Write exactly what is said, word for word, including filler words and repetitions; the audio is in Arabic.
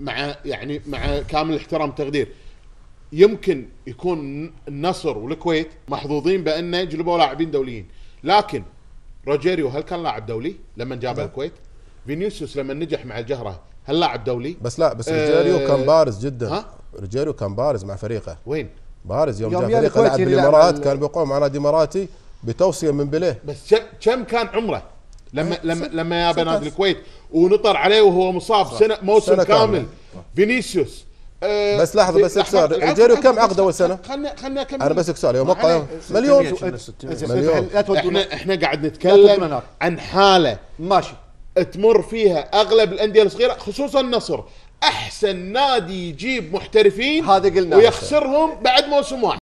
مع يعني مع كامل الاحترام والتقدير يمكن يكون النصر والكويت محظوظين بانه جلبوا لاعبين دوليين، لكن روجيريو هل كان لاعب دولي لما جابه الكويت؟ فينيسيوس لما نجح مع الجهره هل لاعب دولي؟ بس لا بس روجيريو آه كان بارز جدا، روجيريو كان بارز مع فريقه. وين؟ بارز يوم, يوم جاء فريقه لعب بالامارات، كان بيقوم مع نادي اماراتي بتوصيه من بليه. بس كم كان عمره لما لما لما يا بنادي الكويت ونطر عليه وهو مصاب سنه موسم سنة كامل. فينيسيوس أه بس لحظه بس اكسر روجيريو كم عقد اول سنه؟ خلنا خلنا كم انا بس اكسر يوم مليون مليون احنا احنا قاعد نتكلم عن حاله ماشي تمر فيها اغلب الانديه الصغيره خصوصا النصر، احسن نادي يجيب محترفين هذا قلنا ويخسرهم بعد موسم واحد.